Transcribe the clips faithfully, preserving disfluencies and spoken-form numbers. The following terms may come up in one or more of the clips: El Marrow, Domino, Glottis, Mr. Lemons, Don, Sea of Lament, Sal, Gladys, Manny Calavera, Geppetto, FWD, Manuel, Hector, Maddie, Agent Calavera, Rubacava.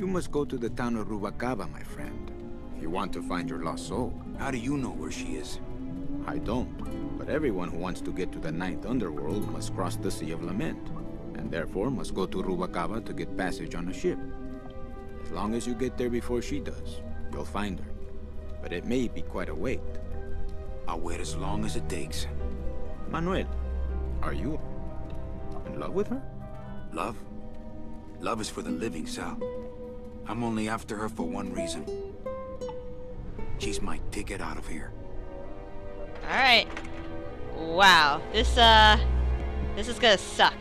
You must go to the town of Rubacava, my friend, if you want to find your lost soul. How do you know where she is? I don't, but everyone who wants to get to the ninth underworld must cross the Sea of Lament, and therefore must go to Rubacava to get passage on a ship. As long as you get there before she does, you'll find her. But it may be quite a wait. I'll wait as long as it takes. Manuel, are you in love with her? Love? Love is for the living, Sal. I'm only after her for one reason. She's my ticket out of here. Alright. Wow. This, uh... This is gonna suck.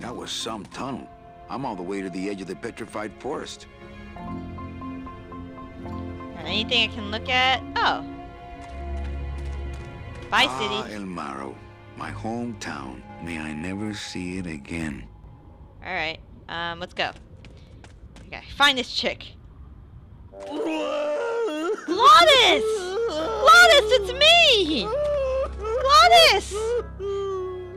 That was some tunnel. I'm all the way to the edge of the petrified forest. Anything I can look at? Oh. Bye, ah, city. El Marrow, my hometown. May I never see it again. Alright. Um, let's go. Okay, find this chick. Glottis! Glottis, it's me! Glottis!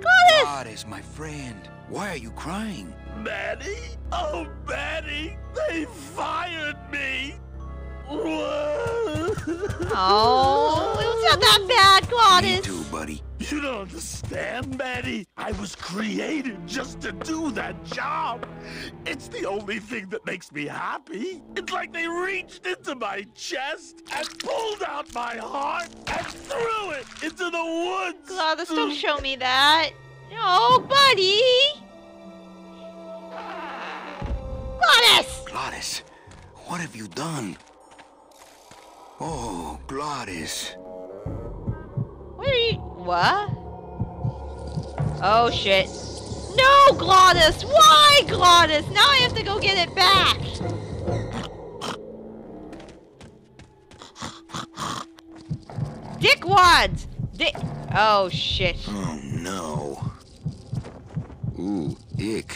Glottis! Glottis, my friend. Why are you crying? Maddie? Oh, Maddie! They fired me! Oh, it was not that bad, Glottis. Me too, buddy. You don't understand, Maddie. I was created just to do that job. It's the only thing that makes me happy. It's like they reached into my chest and pulled out my heart and threw it into the woods. Glottis, don't show me that. No, buddy. Glottis! Glottis, what have you done? Oh, Gladys. What are you... What? Oh, shit. No, Gladys! Why, Gladys? Now I have to go get it back! Dickwads! Dick... Oh, shit. Oh, no. Ooh, ick.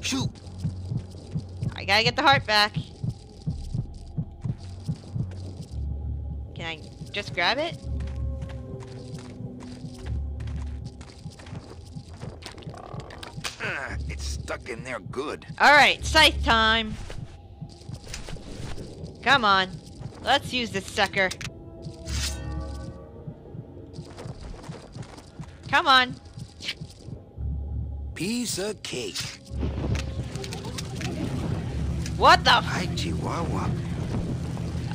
Shoot! I gotta get the heart back. Can I just grab it? Uh, it's stuck in there good. Alright, scythe time. Come on. Let's use this sucker. Come on. Piece of cake. What the f- Hi, Chihuahua.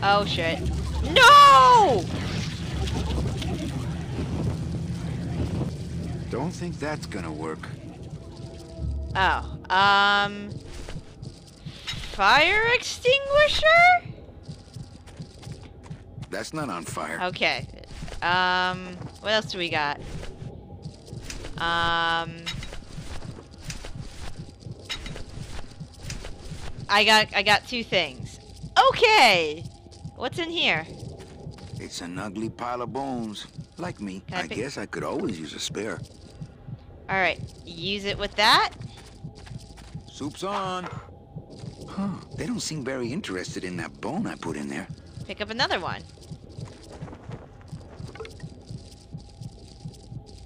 Oh, shit. No! Don't think that's gonna work. Oh, um... fire extinguisher? That's not on fire. Okay. Um, what else do we got? Um... I got, I got two things. Okay! What's in here? It's an ugly pile of bones. Like me, I, I guess I could always use a spare. All right, use it with that. Soup's on. Huh, they don't seem very interested in that bone I put in there. Pick up another one.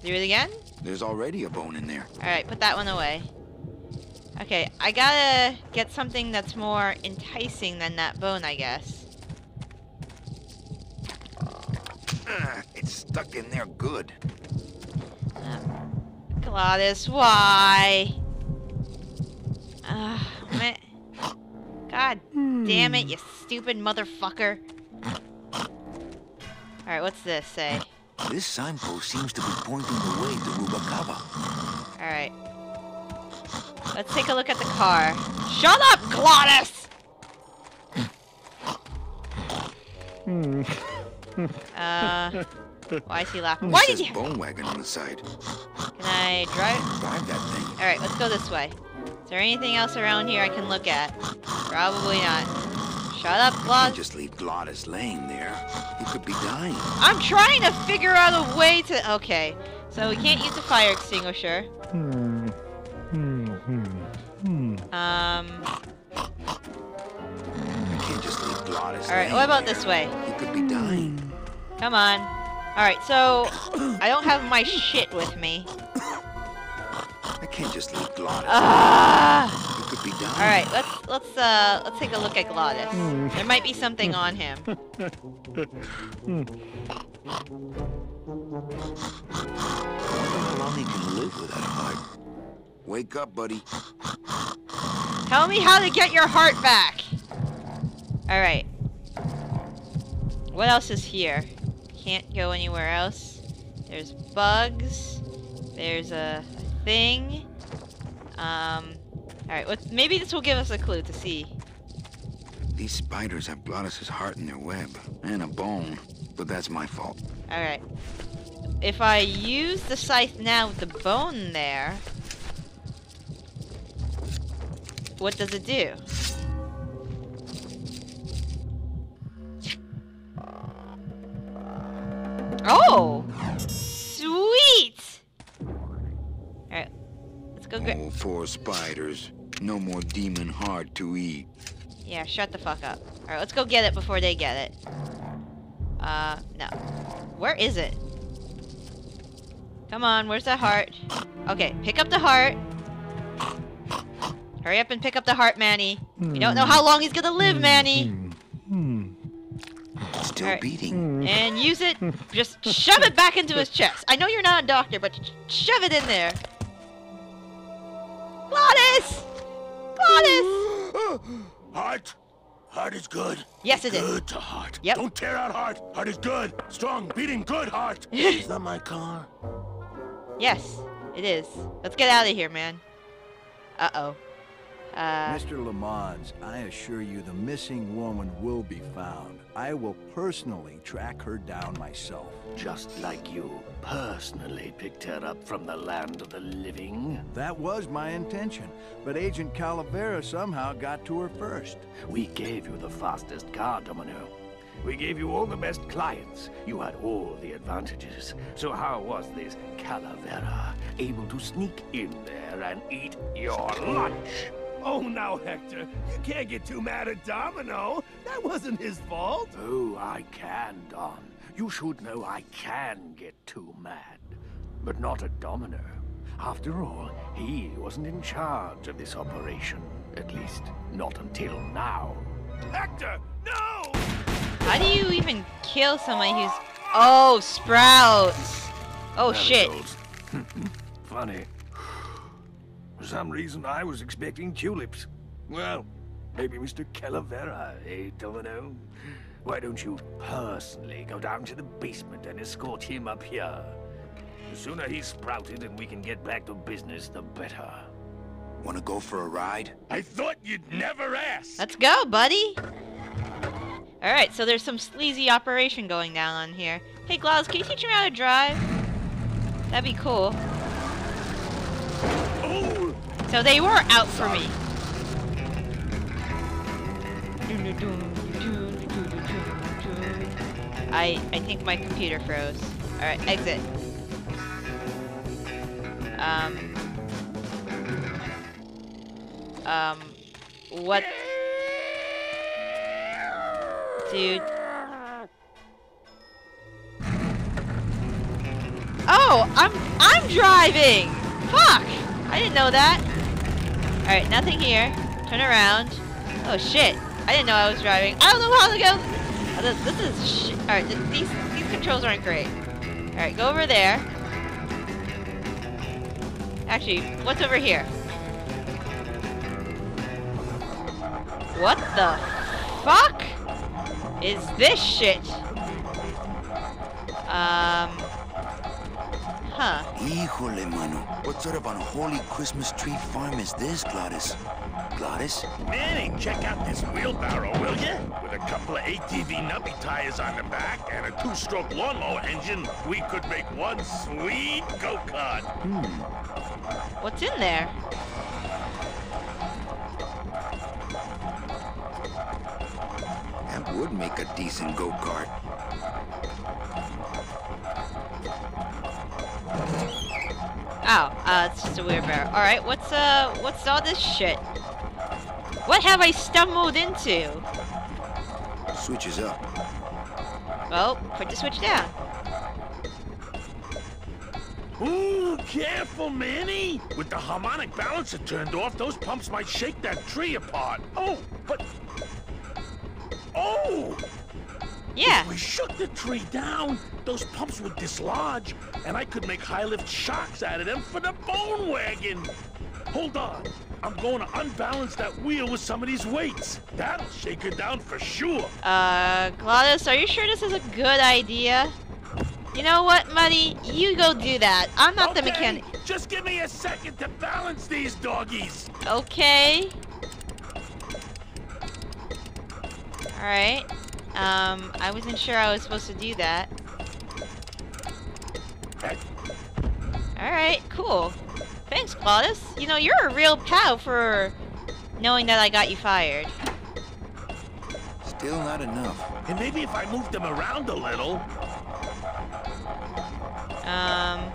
Do it again? There's already a bone in there. All right, put that one away. Okay, I gotta get something that's more enticing than that bone, I guess. It's stuck in there good. Um, Gladys, why? Uh, God damn it, you stupid motherfucker. Alright, what's this say? This signpost seems to be pointing the way to Rubacava. Alright. Let's take a look at the car. Shut up, Gladys! Hmm. Uh, why is he laughing? Why did you? Bone wagon on the side. Can I drive? Drive that thing. All right, let's go this way. Is there anything else around here I can look at? Probably not. Shut up, Glottis. Just leave Glottis laying there. He could be dying. I'm trying to figure out a way to. Okay, so we can't use the fire extinguisher. Hmm. Hmm. Hmm. Hmm. Um. I can't just leave Glottis. All right, what about there? This way? He could be dying. Come on. Alright, so I don't have my shit with me. I can't just leave Glottis. Uh, you could be All right, let's let's uh let's take a look at Glottis. Mm. There might be something on him. How long he can live with that heart? Wake up, buddy. Tell me how to get your heart back. All right. What else is here? Can't go anywhere else. There's bugs. There's a thing. Um. Alright, well, maybe this will give us a clue to see. These spiders have Glottis' heart in their web, and a bone, but that's my fault. Alright. If I use the scythe now with the bone there, what does it do? Oh! Sweet! Alright, let's go grab- Oh, four spiders. No more demon heart to eat. Yeah, shut the fuck up. Alright, let's go get it before they get it. Uh, no. Where is it? Come on, where's that heart? Okay, pick up the heart. Hurry up and pick up the heart, Manny. Mm. You don't know how long he's gonna live, Manny. Mm. Mm. Still right. Beating. And use it. Just shove it back into his chest. I know you're not a doctor, but shove it in there. Glottis! Glottis! Heart? Heart is good. Yes, it is. Good to heart. Yep. Don't tear out heart. Heart is good. Strong, beating, good heart. Is that my car? Yes, it is. Let's get out of here, man. Uh-oh. Uh... Mister Lemons, I assure you the missing woman will be found. I will personally track her down myself. Just like you personally picked her up from the land of the living. That was my intention, but Agent Calavera somehow got to her first. We gave you the fastest car, Domino. We gave you all the best clients. You had all the advantages. So how was this Calavera able to sneak in there and eat your lunch? Oh, now, Hector, you can't get too mad at Domino. That wasn't his fault. Oh, I can, Don. You should know I can get too mad. But not at Domino. After all, he wasn't in charge of this operation. At least, not until now. Hector, no! How do you even kill someone who's... Oh, sprouts! Oh, shit. Funny. For some reason, I was expecting tulips. Well, maybe Mister Calavera, eh, Domino? Why don't you personally go down to the basement and escort him up here? The sooner he's sprouted and we can get back to business, the better. Wanna go for a ride? I thought you'd never ask! Let's go, buddy! Alright, so there's some sleazy operation going down on here. Hey, Glottis, can you teach him how to drive? That'd be cool. Oh. So they were out for me. I, I think my computer froze. Alright, exit. Um... Um... What... Dude. Oh, I'm I'm driving. Fuck! I didn't know that. All right, nothing here. Turn around. Oh shit! I didn't know I was driving. I don't know how to go. This, this is shit. All right, th these these controls aren't great. All right, go over there. Actually, what's over here? What the fuck? Is this shit? Um. Huh. Híjole, mano. What sort of unholy Christmas tree farm is this, Glottis? Glottis? Manny, check out this wheelbarrow, will ya? With a couple of A T V nubby tires on the back and a two-stroke lawnmower engine, we could make one sweet go-kart. Hmm. What's in there? Would make a decent go-kart. Oh, uh, it's just a weird bear. All right, what's uh, what's all this shit? What have I stumbled into? Switch is up. Well, put the switch down. Ooh, careful, Manny! With the harmonic balancer turned off, those pumps might shake that tree apart. Oh, but... Oh! Yeah. If we shook the tree down, those pumps would dislodge, and I could make high-lift shocks out of them for the bone wagon. Hold on. I'm going to unbalance that wheel with some of these weights. That'll shake it down for sure. Uh, Glottis, are you sure this is a good idea? You know what, Maddie? You go do that. I'm not okay, the mechanic. Just give me a second to balance these doggies. Okay. All right. Um, I wasn't sure I was supposed to do that. All right, cool. Thanks, Glottis. You know, you're a real pal for knowing that I got you fired. Still not enough. And maybe if I moved them around a little. Um,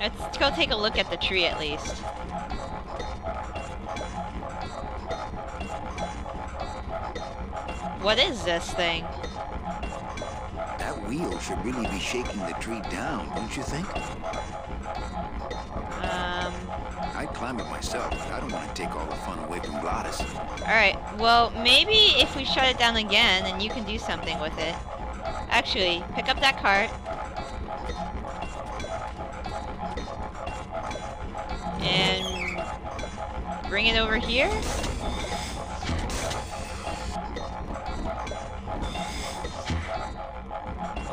let's go take a look at the tree at least. What is this thing? That wheel should really be shaking the tree down, don't you think? Um... I'd climb it myself, but I don't want to take all the fun away from Gladys. Alright, well, maybe if we shut it down again, and you can do something with it. Actually, pick up that cart. And... bring it over here?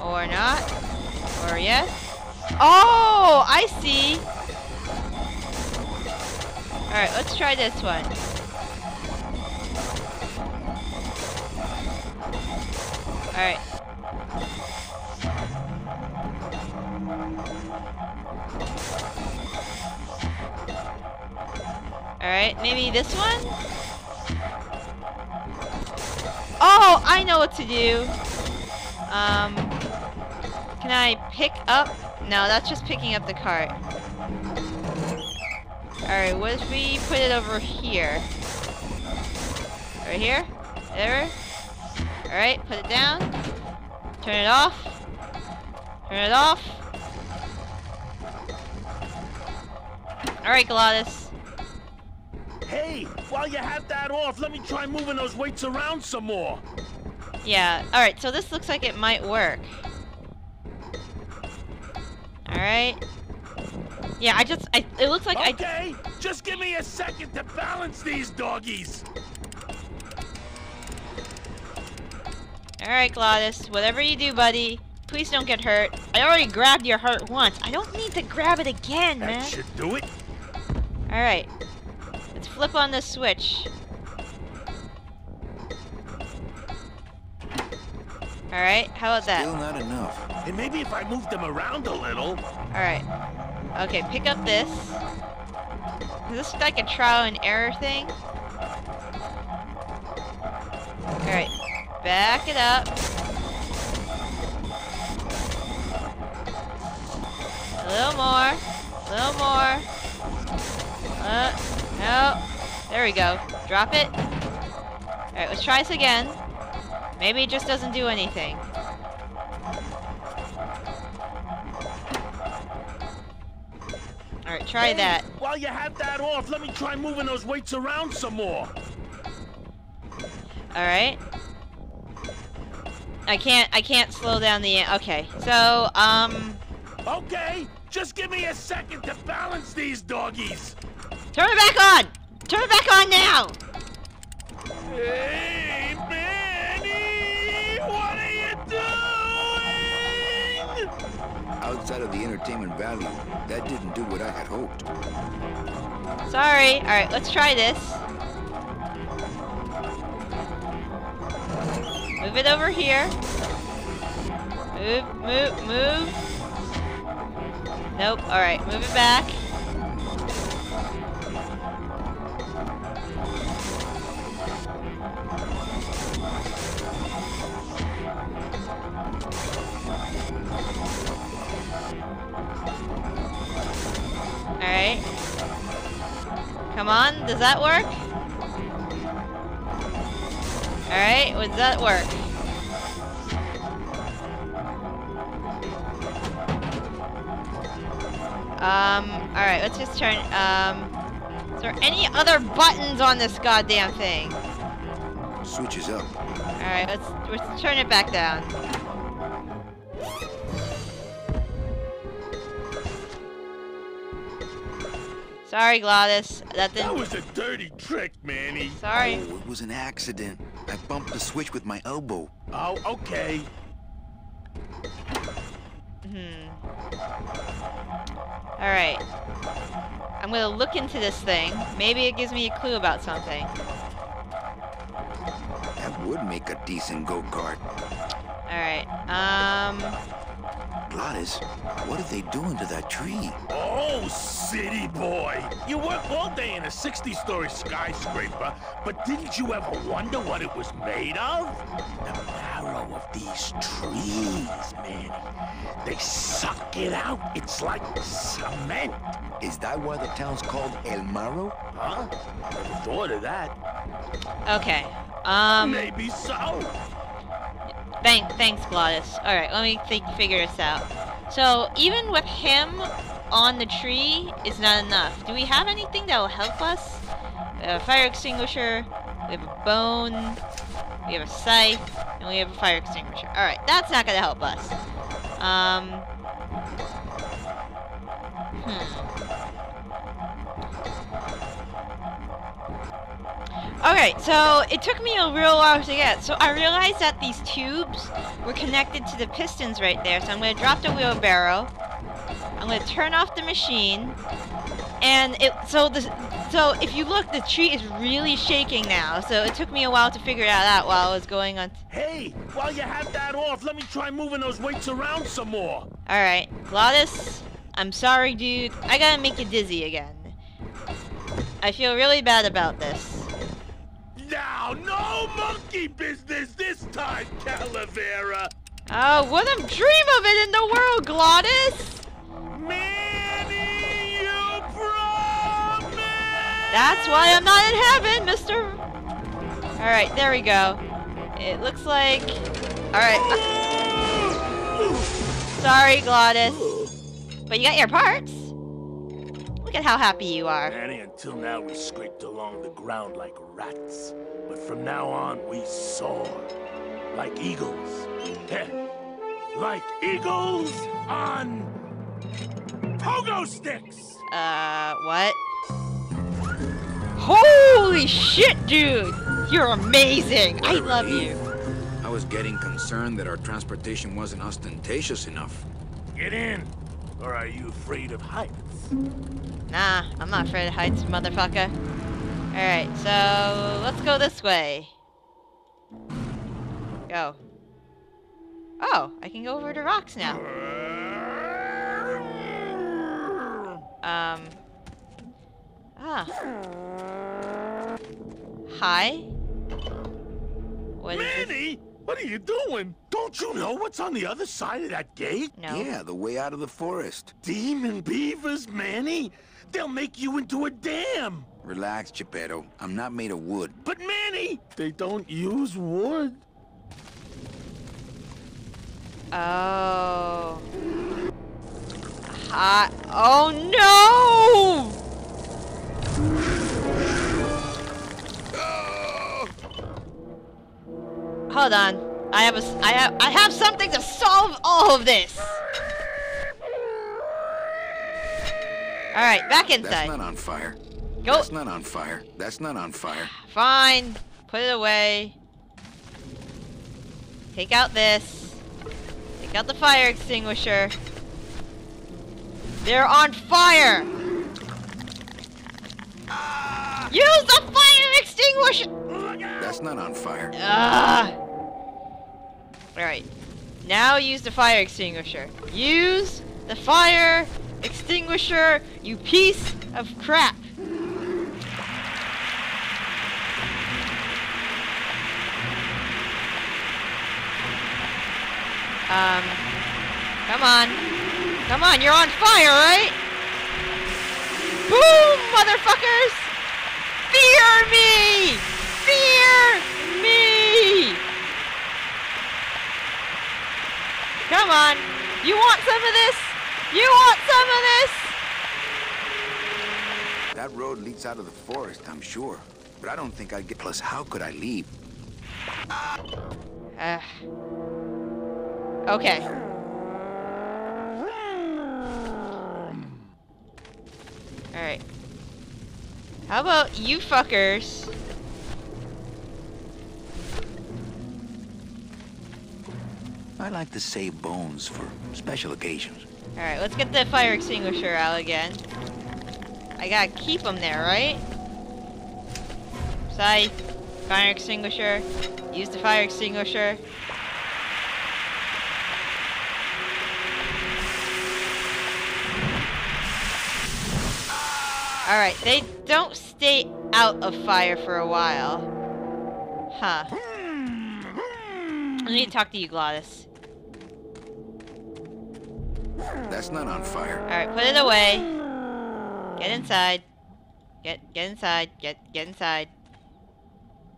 Or not. Or yes. Oh, I see. Alright, let's try this one. Alright. Alright, maybe this one? Oh, I know what to do. Um... Can I pick up? No, that's just picking up the cart. Alright, what if we put it over here? Right here? There? Alright, put it down. Turn it off. Turn it off. Alright, Glottis. Hey, while you have that off, let me try moving those weights around some more. Yeah, alright, so this looks like it might work. Alright. Yeah, I just, I, it looks like okay, I- Okay, just give me a second to balance these doggies! Alright, Glottis, whatever you do, buddy, please don't get hurt. I already grabbed your heart once. I don't need to grab it again, man. That should do it. Alright. Let's flip on the switch. Alright, how about that? Still not enough. And maybe if I move them around a little. Alright. Okay, pick up this. Is this like a trial and error thing? Alright. Back it up. A little more. A little more. Uh, no. There we go. Drop it. Alright, let's try this again. Maybe it just doesn't do anything. Alright, try hey, that. While you have that off, let me try moving those weights around some more. Alright. I can't I can't slow down the okay. So, um Okay, just give me a second to balance these doggies. Turn it back on! Turn it back on now! Hey Manny! What are you doing? Outside of the entertainment value. That didn't do what I had hoped. Sorry. Alright, let's try this. Move it over here. Move, move, move. Nope. Alright, move it back. Alright. Come on, does that work? Alright, would that work? Um, alright, let's just turn, um... is there any other buttons on this goddamn thing? Switches up. Alright, let's, let's turn it back down. Sorry, Gladys. That didn't... That was a dirty trick, Manny. Sorry. Oh, it was an accident. I bumped the switch with my elbow. Oh, okay. Hmm. Alright. I'm gonna look into this thing. Maybe it gives me a clue about something. That would make a decent go-kart. Alright, um... Gladys, what are they doing to that tree? Oh, city boy! You work all day in a sixty-story skyscraper, but didn't you ever wonder what it was made of? The marrow of these trees, man. They suck it out. It's like cement. Is that why the town's called El Marrow? Huh? Never thought of that. Okay, um... Maybe so. Thank, thanks, Glottis. Alright, let me think, figure this out. So, even with him on the tree is not enough. Do we have anything that will help us? We have a fire extinguisher, we have a bone, we have a scythe, and we have a fire extinguisher. Alright, that's not gonna help us. Um... Alright, so it took me a real while to get, so I realized that these tubes were connected to the pistons right there, so I'm going to drop the wheelbarrow, I'm going to turn off the machine, and it, so, the, so if you look, the tree is really shaking now, so it took me a while to figure that out while I was going on. Hey, while you have that off, let me try moving those weights around some more. Alright, Glottis, I'm sorry dude, I gotta make you dizzy again. I feel really bad about this. Now, no monkey business this time, Calavera! Oh, wouldn't dream of it in the world, Glottis! Manny, you promised! That's why I'm not in heaven, mister! Alright, there we go. It looks like... Alright. Sorry, Glottis. But you got your parts. Look at how happy you are. Manny, until now we scraped along the ground like rats. But from now on we soar. Like eagles. Heh. Like eagles on pogo sticks! Uh, what? Holy shit, dude! You're amazing! I love you. I was getting concerned that our transportation wasn't ostentatious enough. Get in! Or are you afraid of heights? Nah, I'm not afraid of heights, motherfucker. Alright, so let's go this way. Go. Oh, I can go over to rocks now. Um. Ah. Hi? What is this? What are you doing? Don't you know what's on the other side of that gate? No. Yeah, the way out of the forest. Demon beavers, Manny? They'll make you into a dam. Relax, Geppetto. I'm not made of wood. But Manny! They don't use wood. Oh. Hot. Oh, no! Oh. Hold on. I have a, I have, I have something to solve all of this. All right, back inside. That's not on fire. Go. That's not on fire. That's not on fire. Fine. Put it away. Take out this. Take out the fire extinguisher. They're on fire. Uh, Use the fire extinguisher. That's not on fire. Ah. Alright, now use the fire extinguisher. Use the fire extinguisher, you piece of crap. Um, come on. Come on, you're on fire, right? Boom, motherfuckers! Fear me! Fear me! Come on! You want some of this? You want some of this? That road leads out of the forest, I'm sure. But I don't think I'd get... Plus, how could I leave? Ah! Uh, okay. Alright. How about you fuckers? I like to save bones for special occasions. Alright, let's get the fire extinguisher out again. I gotta keep them there, right? Scythe, fire extinguisher, use the fire extinguisher. Alright, they don't stay out of fire for a while. Huh. I need to talk to you, Glottis. That's not on fire. Alright, put it away. Get inside. Get get inside. Get get inside.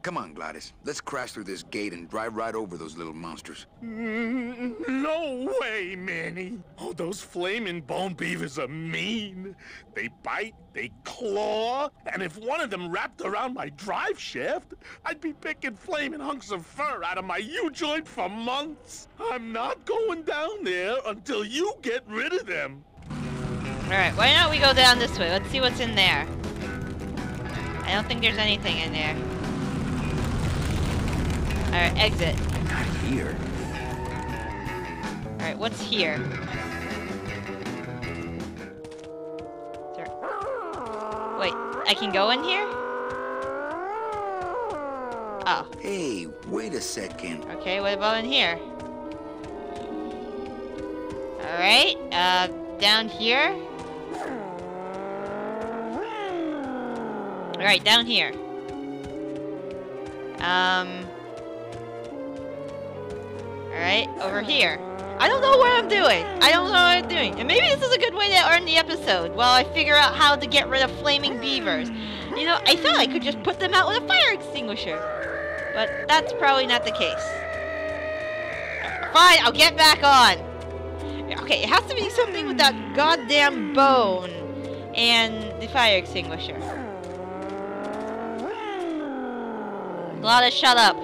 Come on, Gladys. Let's crash through this gate and drive right over those little monsters. Mm, no way, Manny. Oh, those flaming bone beavers are mean. They bite, they claw, and if one of them wrapped around my drive shaft, I'd be picking flaming hunks of fur out of my U-joint for months. I'm not going down there until you get rid of them. Alright, why don't we go down this way? Let's see what's in there. I don't think there's anything in there. Alright, exit. Not here. Alright, what's here? Wait, I can go in here? Oh. Hey, wait a second. Okay, what about in here? Alright, uh, down here? Alright, down here. Um... Alright, over here. I don't know what I'm doing! I don't know what I'm doing! And maybe this is a good way to end the episode, while I figure out how to get rid of flaming beavers. You know, I thought I could just put them out with a fire extinguisher. But that's probably not the case. Fine, I'll get back on! Okay, it has to be something with that goddamn bone and the fire extinguisher. Glottis, shut up.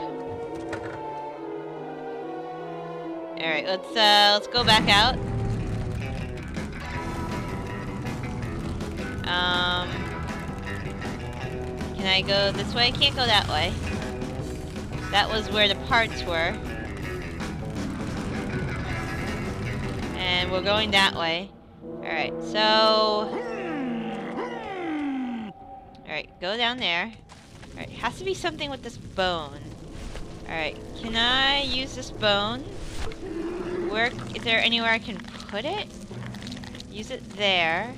Alright, let's uh let's go back out. Um Can I go this way? I can't go that way. That was where the parts were. And we're going that way. Alright, so... Alright, go down there. Alright, has to be something with this bone. Alright, can I use this bone? Where... Is there anywhere I can put it? Use it there.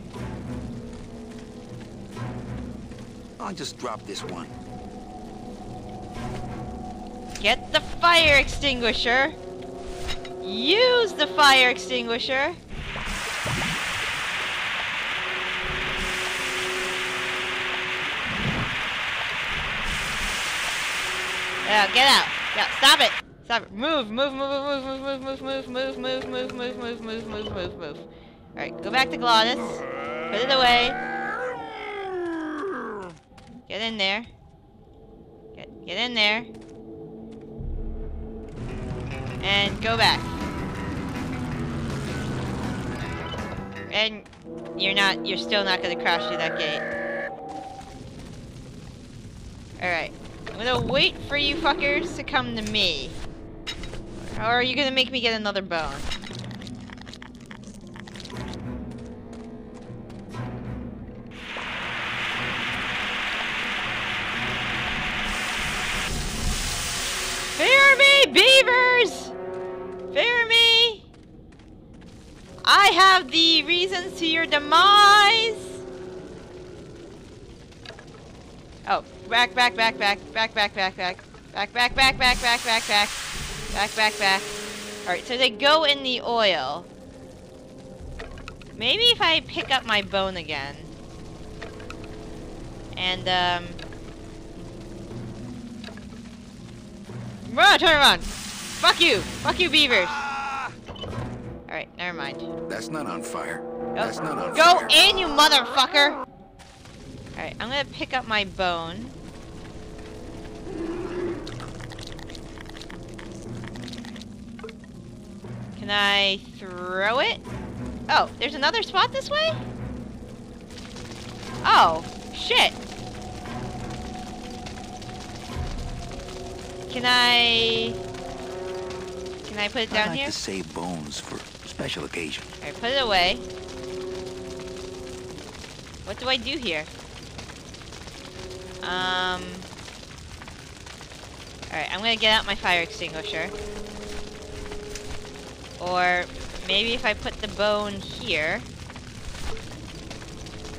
I'll just drop this one. Get the fire extinguisher! Use the fire extinguisher. Yeah, get out. Yeah, stop it. Stop it. Move, move, move, move, move, move, move, move, move, move, move, move, move, move, move, move. All right, go back to Glottis. Put it away. Get in there. Get get in there. And go back. And you're not, you're still not gonna crash through that gate. Alright. I'm gonna wait for you fuckers to come to me. Or are you gonna make me get another bone? Fear me, beavers! Fear me! I have the reasons to your demise! Oh, back, back, back, back, back, back, back, back, back, back, back, back, back, back, back, back, back, back. Alright, so they go in the oil. Maybe if I pick up my bone again. And, um... Run, turn around! Fuck you! Fuck you, beavers! Alright, never mind. That's not on fire. Go. That's not on Go fire. Go in, you motherfucker! Alright, I'm gonna pick up my bone. Can I throw it? Oh, there's another spot this way? Oh, shit! Can I... Can I put it down here? I like to save bones for special occasion. Alright, put it away. What do I do here? Um... Alright, I'm gonna get out my fire extinguisher. Or maybe if I put the bone here...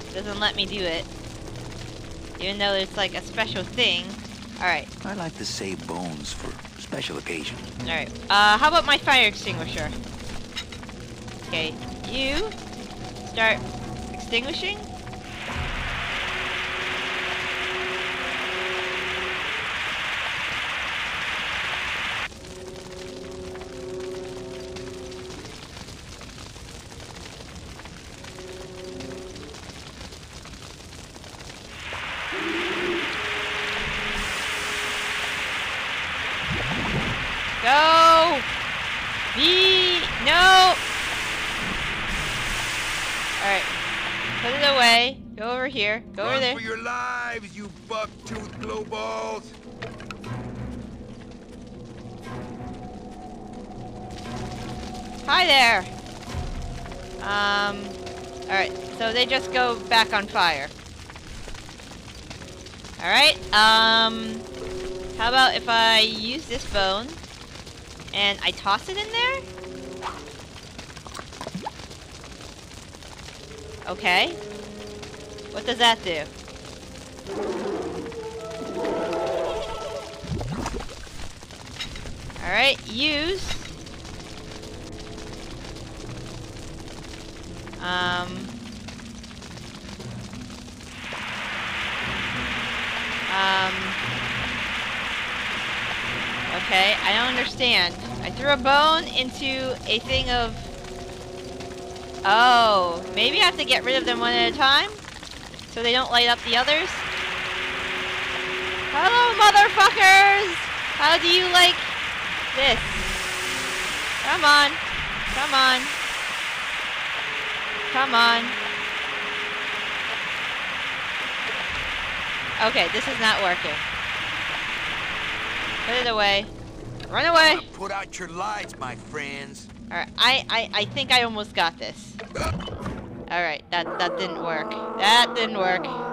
It doesn't let me do it. Even though it's like a special thing. Alright. I like to save bones for special occasion. Alright. Uh, how about my fire extinguisher? Okay. You start extinguishing. Go! Be no! Alright. Put it away. Go over here. Go Run over there. For your lives, you buck-toothed glowballs! Hi there! Um... Alright, so they just go back on fire. Alright, um... how about if I use this bone? And I toss it in there? Okay. What does that do? Alright, use. Um. Um. Okay, I don't understand. I threw a bone into a thing of... Oh, maybe I have to get rid of them one at a time? So they don't light up the others? Hello, motherfuckers! How do you like this? Come on. Come on. Come on. Okay, this is not working. Put it away. Run away! Put out your lights, my friends. All right, I, I, I think I almost got this. All right, that that didn't work. That didn't work.